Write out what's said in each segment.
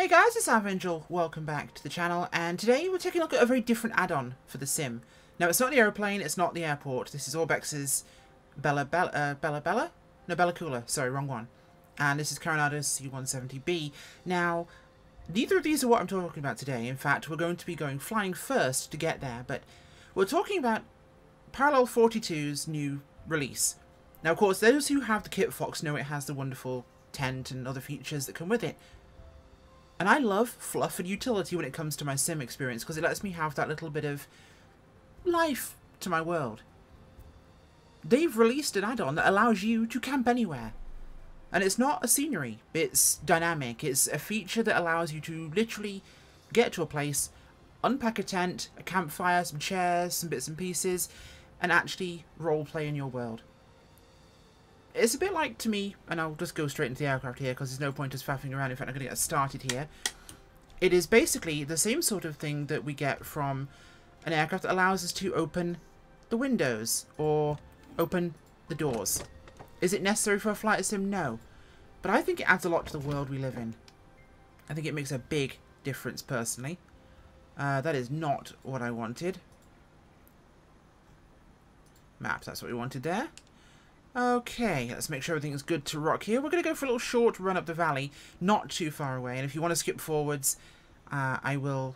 Hey guys, it's AvAngel, welcome back to the channel, and today we're taking a look at a very different add-on for the sim. Now, it's not the aeroplane, it's not the airport. This is Orbex's Bella Coola, sorry, wrong one. And this is Carenado's C-170B. Now, neither of these are what I'm talking about today. In fact, we're going to be going flying first to get there, but we're talking about Parallel 42's new release. Now, of course, those who have the Kit Fox know it has the wonderful tent and other features that come with it. And I love fluff and utility when it comes to my sim experience, because it lets me have that little bit of life to my world. They've released an add-on that allows you to camp anywhere. And it's not a scenery, it's dynamic. It's a feature that allows you to literally get to a place, unpack a tent, a campfire, some chairs, some bits and pieces, and actually roleplay in your world. It's a bit like, to me, and I'll just go straight into the aircraft here because there's no point us faffing around. In fact, I'm going to get started here. It is basically the same sort of thing that we get from an aircraft that allows us to open the windows or open the doors. Is it necessary for a flight sim? No. But I think it adds a lot to the world we live in. I think it makes a big difference, personally. That is not what I wanted. Maps, that's what we wanted there. Okay, let's make sure everything's good to rock here. We're going to go for a little short run up the valley, not too far away. And if you want to skip forwards, I will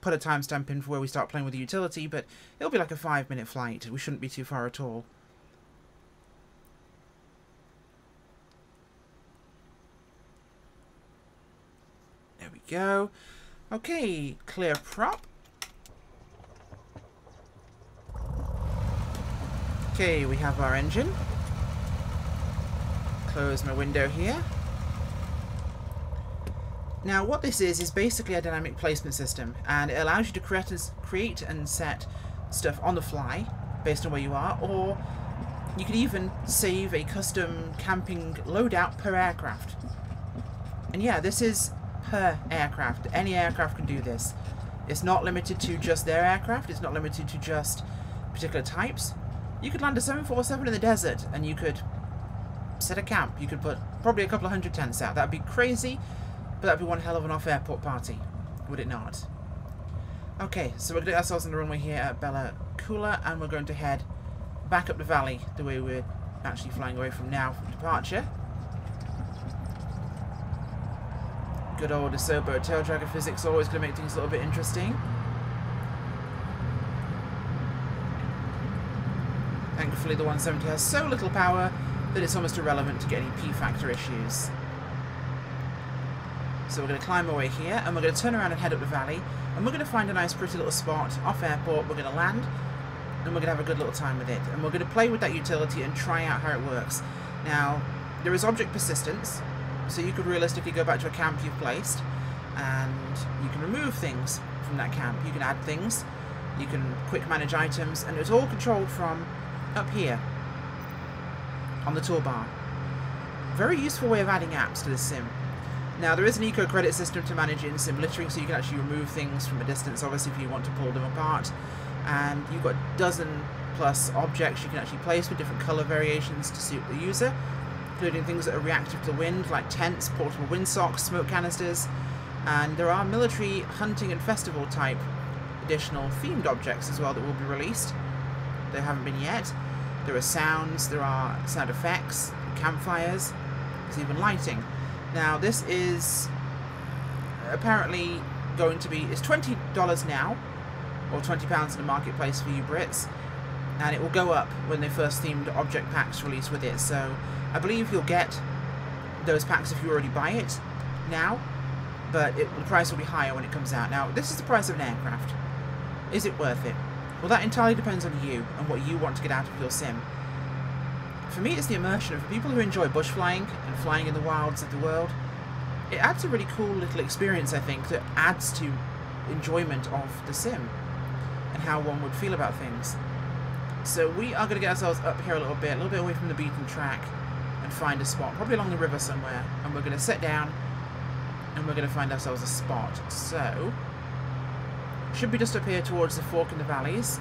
put a timestamp in for where we start playing with the utility, but it'll be like a 5-minute flight. We shouldn't be too far at all. There we go. Okay, clear prop. Okay, we have our engine. Close my window here. Now, what this is basically a dynamic placement system, and it allows you to create and set stuff on the fly based on where you are, or you could even save a custom camping loadout per aircraft. And yeah, this is per aircraft. Any aircraft can do this. It's not limited to just their aircraft. It's not limited to just particular types. You could land a 747 in the desert, and you could set a camp. You could put probably a couple of hundred tents out. That'd be crazy, but that'd be one hell of an off-airport party, would it not? Okay, so we're going to get ourselves on the runway here at Bella Coola, and we're going to head back up the valley the way we're actually flying away from now from departure. Good old Asobo tail dragger physics, always going to make things a little bit interesting. Thankfully, the 170 has so little power that it's almost irrelevant to get any P-factor issues. So we're going to climb away here, and we're going to turn around and head up the valley, and we're going to find a nice pretty little spot off airport. We're going to land, and we're going to have a good little time with it, and we're going to play with that utility and try out how it works. Now, there is object persistence, so you could realistically go back to a camp you've placed, and you can remove things from that camp. You can add things, you can quick manage items, and it's all controlled from up here on the toolbar. Very useful way of adding apps to the sim. Now, there is an eco credit system to manage in sim littering, so you can actually remove things from a distance, obviously, if you want to pull them apart. And you've got a dozen plus objects you can actually place with different color variations to suit the user, including things that are reactive to the wind, like tents, portable windsocks, smoke canisters, and there are military, hunting, and festival type additional themed objects as well that will be released. They haven't been yet. There are sounds, there are sound effects, campfires, there's even lighting. Now, this is apparently going to be, it's $20 now, or £20 in the marketplace for you Brits, and it will go up when they first themed object packs release with it. So I believe you'll get those packs if you already buy it now, but the price will be higher when it comes out. Now, this is the price of an aircraft. Is it worth it? Well, that entirely depends on you and what you want to get out of your sim. For me, it's the immersion. And for people who enjoy bush flying and flying in the wilds of the world, it adds a really cool little experience, I think, that adds to enjoyment of the sim and how one would feel about things. So we are going to get ourselves up here a little bit away from the beaten track, and find a spot, probably along the river somewhere, and we're going to sit down and we're going to find ourselves a spot. So should be just up here towards the fork in the valleys,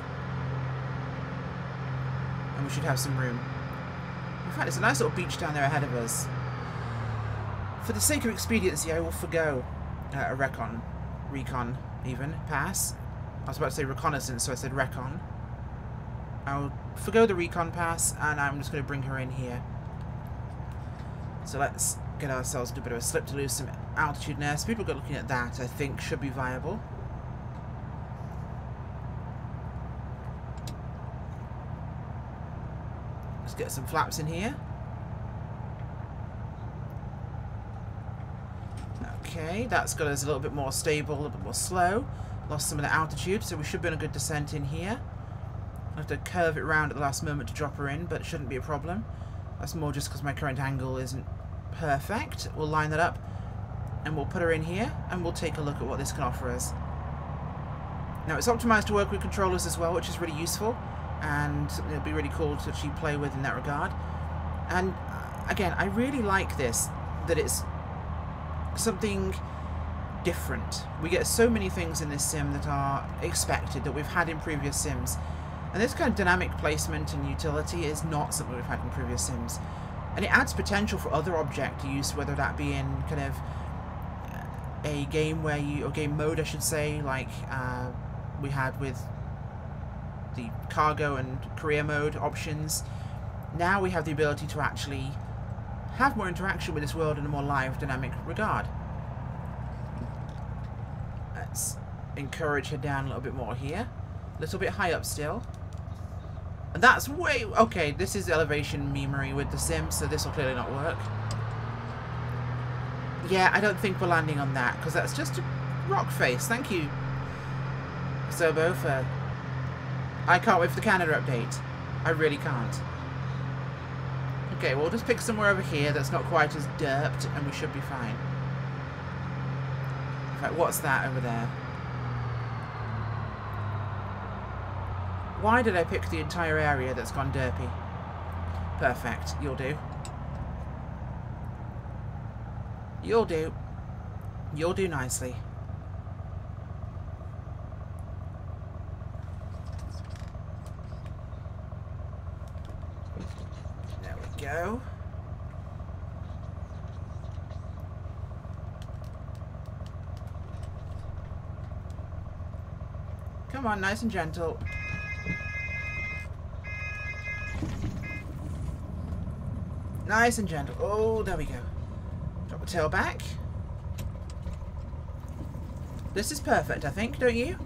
and we should have some room. In fact, there's a nice little beach down there ahead of us. For the sake of expediency, I will forgo a recon even, pass. I was about to say reconnaissance, so I said recon. I'll forgo the recon pass, and I'm just going to bring her in here. So let's get ourselves a bit of a slip to lose some altitude and airspeed. We're looking at that, I think, should be viable. Let's get some flaps in here. Okay, that's got us a little bit more stable, a little bit more slow. Lost some of the altitude, so we should be on a good descent in here. I have to curve it round at the last moment to drop her in, but it shouldn't be a problem. That's more just because my current angle isn't perfect. We'll line that up, and we'll put her in here, and we'll take a look at what this can offer us. Now, it's optimized to work with controllers as well, which is really useful, and it'll be really cool to actually play with in that regard. And, again, I really like this, that it's something different. We get so many things in this sim that are expected, that we've had in previous sims. And this kind of dynamic placement and utility is not something we've had in previous sims. And it adds potential for other object use, whether that be in kind of a game where you, or game mode I should say, like we had with the cargo and career mode options. Now we have the ability to actually have more interaction with this world in a more live, dynamic regard. Let's encourage her down a little bit more here. A little bit high up still. And that's way... Okay, this is elevation memery with the sim, so this will clearly not work. Yeah, I don't think we're landing on that, because that's just a rock face. Thank you, Asobo, for... I can't wait for the Canada update. I really can't. Okay, we'll just pick somewhere over here that's not quite as derped, and we should be fine. In fact, what's that over there? Why did I pick the entire area that's gone derpy? Perfect. You'll do. You'll do. You'll do nicely. There we go. Come on, nice and gentle. Nice and gentle. Oh, there we go. Drop the tail back. This is perfect, I think, don't you?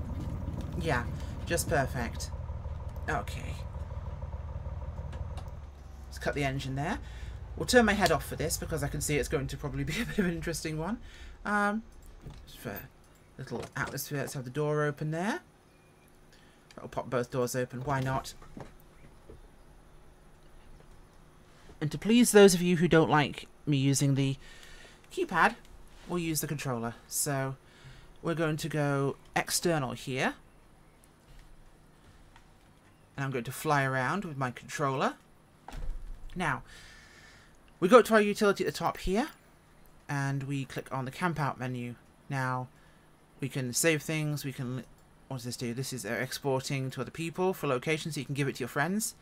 Yeah, just perfect. Okay. Let's cut the engine there. We'll turn my head off for this because I can see it's going to probably be a bit of an interesting one. Just for a little atmosphere, let's have the door open there. That'll pop both doors open. Why not? And to please those of you who don't like me using the keypad, we'll use the controller. So we're going to go external here. And I'm going to fly around with my controller. Now, we go to our utility at the top here. And we click on the Camp Out menu. Now, we can save things. We can... What does this do? This is exporting to other people for location, so you can give it to your friends.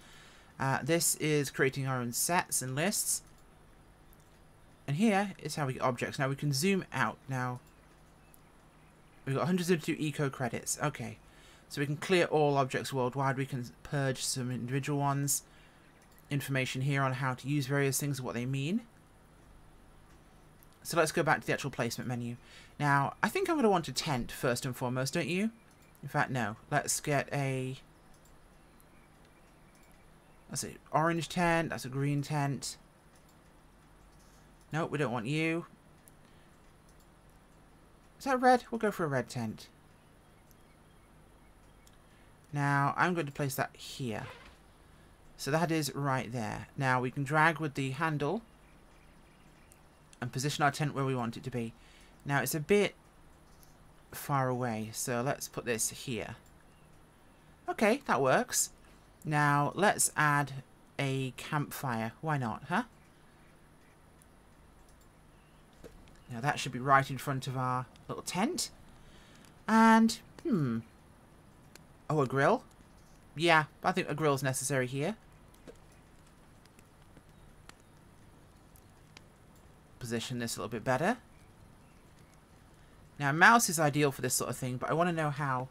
This is creating our own sets and lists. And here is how we get objects. Now we can zoom out. Now we've got 102 eco credits. Okay. So we can clear all objects worldwide. We can purge some individual ones. Information here on how to use various things and what they mean. So let's go back to the actual placement menu. Now I think I'm going to want a tent first and foremost, don't you? In fact, no. Let's get a... That's an orange tent. That's a green tent. Nope, we don't want you. Is that red? We'll go for a red tent. Now, I'm going to place that here. So that is right there. Now, we can drag with the handle and position our tent where we want it to be. Now, it's a bit far away, so let's put this here. Okay, that works. Now, let's add a campfire. Why not, huh? Now, that should be right in front of our little tent. And, oh, a grill? Yeah, I think a grill's necessary here. Position this a little bit better. Now, mouse is ideal for this sort of thing, but I want to know how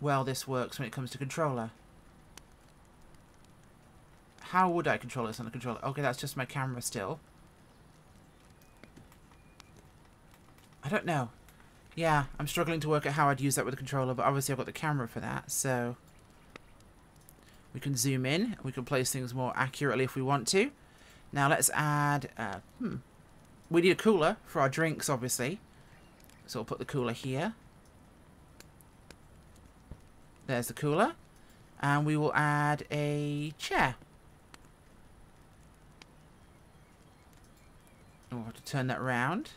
well this works when it comes to controller. How would I control this on the controller? Okay, that's just my camera still. I don't know. Yeah, I'm struggling to work out how I'd use that with the controller, but obviously I've got the camera for that, so... We can zoom in. We can place things more accurately if we want to. Now let's add... We need a cooler for our drinks, obviously. So I'll put the cooler here. There's the cooler. And we will add a chair. We'll have to turn that round.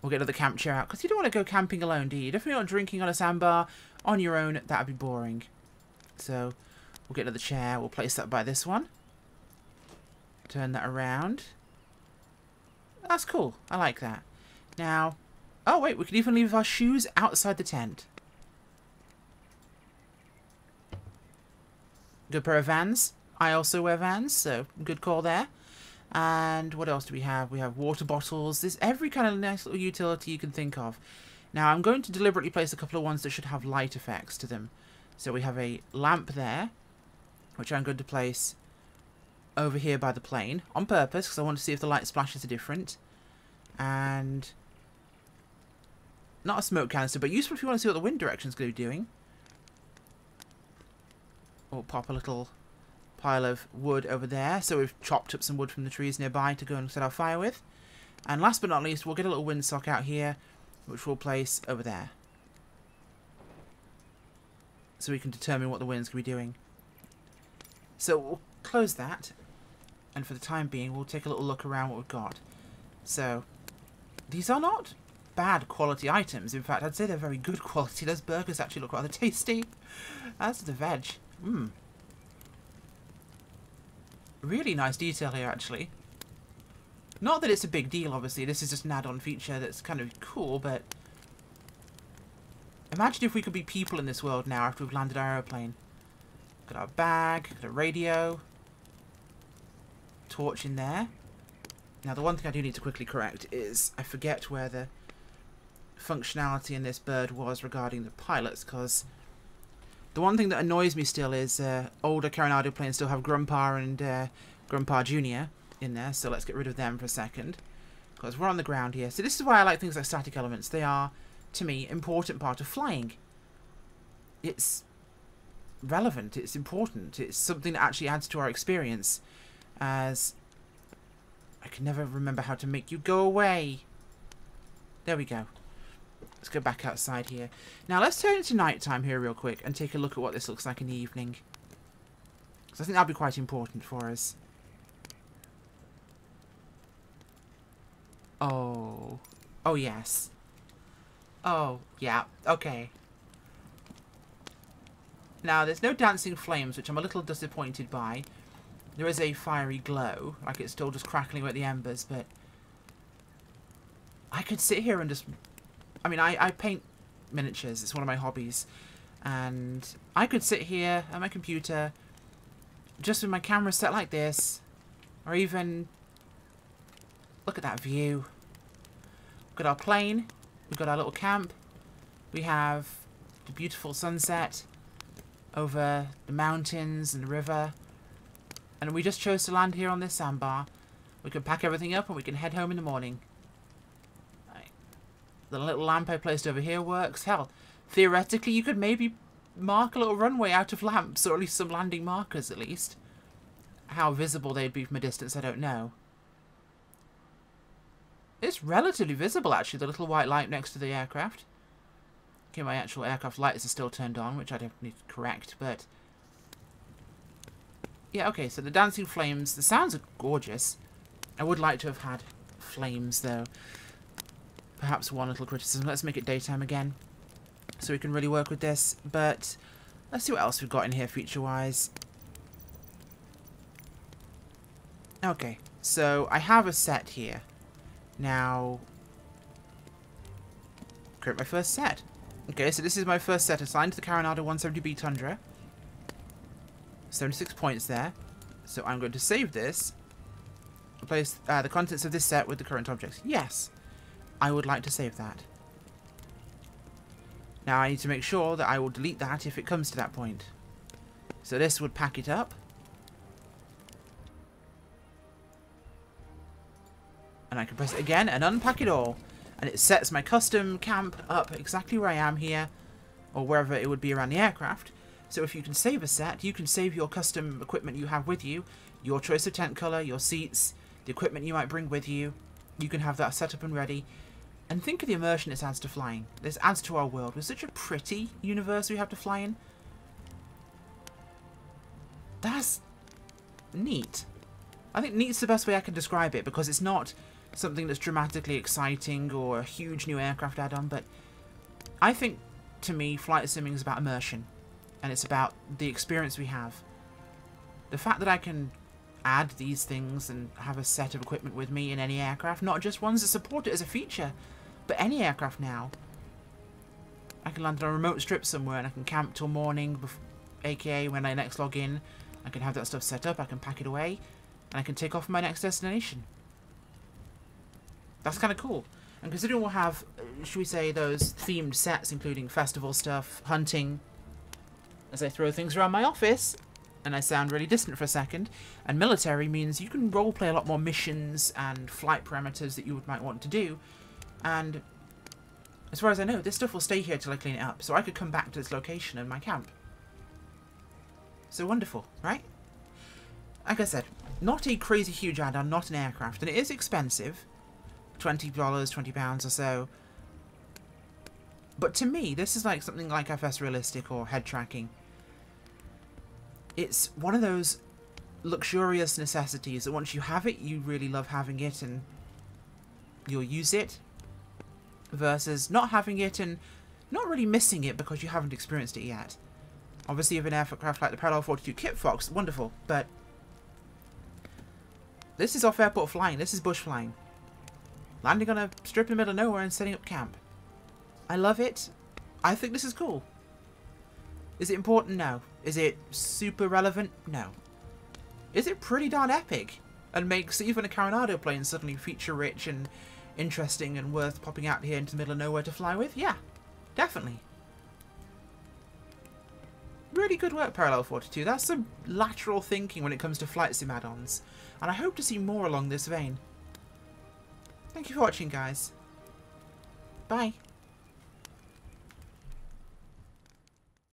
We'll get another camp chair out. Because you don't want to go camping alone, do you? You definitely not drinking on a sandbar on your own. That would be boring. So we'll get another chair, we'll place that by this one. Turn that around. That's cool. I like that. Now, oh wait, we can even leave our shoes outside the tent. Good pair of Vans. I also wear Vans, so good call there. And what else do we have? We have water bottles. There's every kind of nice little utility you can think of. Now, I'm going to deliberately place a couple of ones that should have light effects to them. So we have a lamp there, which I'm going to place over here by the plane on purpose because I want to see if the light splashes are different. And not a smoke canister, but useful if you want to see what the wind direction is going to be doing. We'll pop a little pile of wood over there. So we've chopped up some wood from the trees nearby to go and set our fire with. And last but not least, we'll get a little windsock out here, which we'll place over there. So we can determine what the wind's going to be doing. So we'll close that, and for the time being we'll take a little look around what we've got. So these are not bad quality items. In fact, I'd say they're very good quality. Those burgers actually look rather tasty. As to the veg, really nice detail here actually. Not that it's a big deal, obviously. This is just an add-on feature that's kind of cool, but imagine if we could be people in this world now after we've landed our aeroplane. Got our bag, got a radio, torch in there. Now the one thing I do need to quickly correct is I forget where the functionality in this bird was regarding the pilots, because the one thing that annoys me still is older Carenado planes still have Grandpa and Grandpa Jr. in there, so let's get rid of them for a second because we're on the ground here. So this is why I like things like static elements. They are, to me, important part of flying. It's relevant, it's important, it's something that actually adds to our experience. As I can never remember how to make you go away. There we go. Let's go back outside here. Now let's turn into nighttime here real quick and take a look at what this looks like in the evening. Because I think that'll be quite important for us. Oh. Oh yes. Oh, yeah, okay. Now, there's no dancing flames, which I'm a little disappointed by. There is a fiery glow, like it's still just crackling with the embers, but... I could sit here and just... I mean, I paint miniatures, it's one of my hobbies. And I could sit here at my computer, just with my camera set like this, or even... Look at that view. Look at our plane. We've got our little camp. We have the beautiful sunset over the mountains and the river. And we just chose to land here on this sandbar. We can pack everything up and we can head home in the morning. Right. The little lamp I placed over here works. Hell, theoretically you could maybe mark a little runway out of lamps, or at least some landing markers at least. How visible they'd be from a distance, I don't know. It's relatively visible, actually, the little white light next to the aircraft. Okay, my actual aircraft lights are still turned on, which I don't need to correct, but... Yeah, okay, so the dancing flames, the sounds are gorgeous. I would like to have had flames, though. Perhaps one little criticism. Let's make it daytime again, so we can really work with this, but... Let's see what else we've got in here, feature-wise. Okay, so I have a set here. Now, create my first set. Okay, so this is my first set assigned to the Carenado 170B Tundra. 76 points there. So I'm going to save this. Replace the contents of this set with the current objects. Yes. I would like to save that. Now I need to make sure that I will delete that if it comes to that point. So this would pack it up. And I can press it again and unpack it all. And it sets my custom camp up exactly where I am here, or wherever it would be around the aircraft. So if you can save a set, you can save your custom equipment you have with you, your choice of tent colour, your seats, the equipment you might bring with you. You can have that set up and ready. And think of the immersion this adds to flying. This adds to our world. With such a pretty universe we have to fly in. That's neat. I think neat's the best way I can describe it, because it's not something that's dramatically exciting or a huge new aircraft add-on, but I think, to me, flight simming is about immersion. And it's about the experience we have. The fact that I can add these things and have a set of equipment with me in any aircraft, not just ones that support it as a feature, but any aircraft now. I can land on a remote strip somewhere and I can camp till morning, aka when I next log in. I can have that stuff set up, I can pack it away, and I can take off my next destination. That's kind of cool. And considering we'll have, should we say, those themed sets, including festival stuff, hunting, as I throw things around my office, and I sound really distant for a second, and military means you can roleplay a lot more missions and flight parameters that you might want to do. And as far as I know, this stuff will stay here till I clean it up, so I could come back to this location in my camp. So wonderful, right? Like I said, not a crazy huge add-on, not an aircraft, and it is expensive. $20, £20 or so. But to me, this is like something like FS Realistic or head tracking. It's one of those luxurious necessities that once you have it, you really love having it and you'll use it, versus not having it and not really missing it because you haven't experienced it yet. Obviously, if an aircraft like the Parallel 42 Kit Fox, wonderful, but this is off-airport flying, this is bush flying. Landing on a strip in the middle of nowhere and setting up camp. I love it. I think this is cool. Is it important? No. Is it super relevant? No. Is it pretty darn epic and makes even a Carenado plane suddenly feature rich and interesting and worth popping out here into the middle of nowhere to fly with? Yeah, definitely. Really good work, Parallel 42. That's some lateral thinking when it comes to flight sim add-ons, and I hope to see more along this vein. Thank you for watching, guys. Bye.